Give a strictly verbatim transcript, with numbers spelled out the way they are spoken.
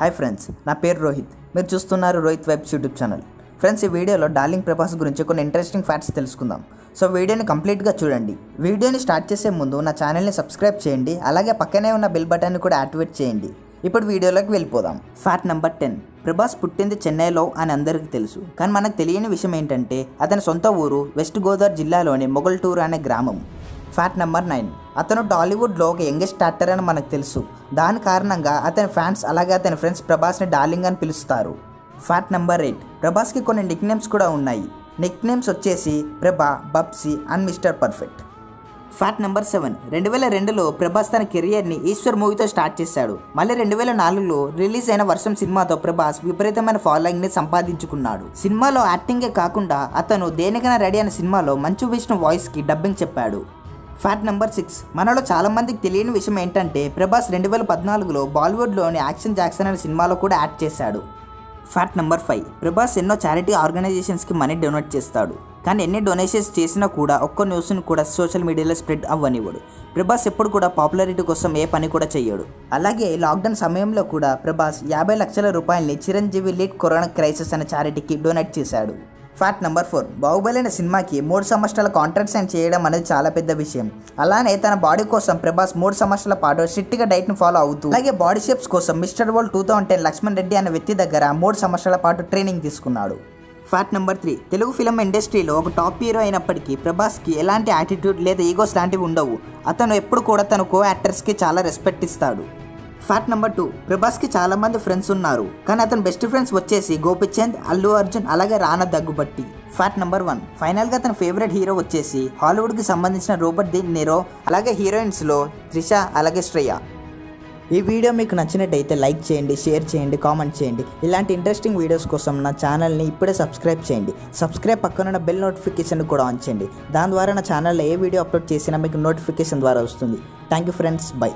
Hi friends, నా పేరు రోహిత్. మీరు చూస్తున్నారు Rohit vibes YouTube channel. Friends, ఈ వీడియోలో డార్లింగ్ ప్రభాస్ గురించి కొన్ని ఇంట్రెస్టింగ్ ఫ్యాక్ట్స్ తెలుసుకుందాం. సో వీడియోని కంప్లీట్గా చూడండి. వీడియోని స్టార్ట్ చేసే ముందు నా ఛానల్ని సబ్స్క్రైబ్ చేయండి, అలాగే పక్కనే ఉన్న బెల్ బటన్ని కూడా యాక్టివేట్ చేయండి. ఇప్పుడు వీడియోలోకి వెళ్ళిపోదాం. ఫ్యాక్ట్ నెంబర్ టెన్, ప్రభాస్ పుట్టింది చెన్నైలో అని అందరికీ తెలుసు. కానీ మనకు తెలియని విషయం ఏంటంటే అతని సొంత ఊరు వెస్ట్ గోదావరి జిల్లాలోని మొగల్టూరు అనే గ్రామం. ఫ్యాక్ట్ నెంబర్ నైన్, అతను టాలీవుడ్లో ఒక యంగెస్ట్ యాక్టర్ అని మనకు తెలుసు. దాని కారణంగా అతని ఫ్యాన్స్ అలాగే అతని ఫ్రెండ్స్ ప్రభాస్ని డార్లింగ్ అని పిలుస్తారు. ఫ్యాక్ట్ నెంబర్ ఎయిట్, ప్రభాస్కి కొన్ని నిక్ నేమ్స్ కూడా ఉన్నాయి. నిక్ నేమ్స్ వచ్చేసి ప్రభా, బబ్సీ and mister perfect. Fact number seven, రెండు వేల రెండులో ప్రభాస్ తన కెరియర్ని ఈశ్వర్ మూవీతో స్టార్ట్ చేశాడు. మళ్ళీ రెండు వేల నాలుగులో రిలీజ్ అయిన వర్షం సినిమాతో ప్రభాస్ విపరీతమైన ఫాలోయింగ్ని సంపాదించుకున్నాడు. సినిమాలో యాక్టింగే కాకుండా అతను దేనికైనా రెడీ అనే సినిమాలో మంచు విష్ణు వాయిస్కి డబ్బింగ్ చెప్పాడు. ఫ్యాక్ట్ నెంబర్ సిక్స్, మనలో చాలామందికి తెలియని విషయం ఏంటంటే ప్రభాస్ రెండు వేల పద్నాలుగులో బాలీవుడ్లోని యాక్షన్ జాక్సన్ అనే సినిమాలో కూడా యాక్ట్ చేశాడు. ఫ్యాక్ట్ నెంబర్ ఫైవ్, ప్రభాస్ ఎన్నో చారిటీ ఆర్గనైజేషన్స్కి మనీ డొనేట్ చేస్తాడు. కానీ ఎన్ని డొనేషన్స్ చేసినా కూడా ఒక్క న్యూస్ని కూడా సోషల్ మీడియాలో స్ప్రెడ్ అవ్వనివ్వడు. ప్రభాస్ ఎప్పుడు కూడా పాపులారిటీ కోసం ఏ పని కూడా చేయడు. అలాగే లాక్డౌన్ సమయంలో కూడా ప్రభాస్ యాభై లక్షల రూపాయలని చిరంజీవి లీడ్ కరోనా క్రైసిస్ అనే చారిటీకి డొనేట్ చేశాడు. ఫ్యాక్ట్ నెంబర్ ఫోర్, బాహుబలి అనే సినిమాకి మూడు సంవత్సరాల కాంట్రాక్ట్ సైన్ చేయడం అనేది చాలా పెద్ద విషయం. అలానే తన బాడీ కోసం ప్రభాస్ మూడు సంవత్సరాల పాటు స్ట్రిక్ట్గా డైట్ను ఫాలో అవుతూ అలాగే బాడీ షేప్స్ కోసం mister world two thousand ten Lakshman Reddy అనే వ్యక్తి దగ్గర మూడు సంవత్సరాల పాటు ట్రైనింగ్ తీసుకున్నాడు. Fact number three, Telugu film ఇండస్ట్రీలో ఒక టాప్ హీరో అయినప్పటికీ ప్రభాస్కి ఎలాంటి యాటిట్యూడ్ లేదా ఈగోస్ లాంటివి ఉండవు. అతను ఎప్పుడు కూడా తన కో యాక్టర్స్కి చాలా రెస్పెక్ట్ ఇస్తాడు. ఫ్యాక్ట్ నెంబర్ టూ, ప్రభాస్కి చాలామంది ఫ్రెండ్స్ ఉన్నారు. కానీ అతని బెస్ట్ ఫ్రెండ్స్ వచ్చేసి గోపిచంద్, అల్లు అర్జున్, అలాగే Rana Daggubati. Fact number one, ఫైనల్గా అతని ఫేవరెట్ హీరో వచ్చేసి హాలీవుడ్కి సంబంధించిన రోబర్ట్ డి నిరో, అలాగే హీరోయిన్స్లో త్రిష అలాగే శ్రేయ. ఈ వీడియో మీకు నచ్చినట్టయితే లైక్ చేయండి, షేర్ చేయండి, కామెంట్ చేయండి. ఇలాంటి ఇంట్రెస్టింగ్ వీడియోస్ కోసం నా ఛానల్ని ఇప్పుడే సబ్స్క్రైబ్ చేయండి. సబ్స్క్రైబ్ పక్కనున్న బెల్ నోటిఫికేషన్ కూడా ఆన్ చేయండి. దాని ద్వారా నా ఛానల్లో ఏ వీడియో అప్లోడ్ చేసినా మీకు నోటిఫికేషన్ ద్వారా వస్తుంది. Thank you friends, by.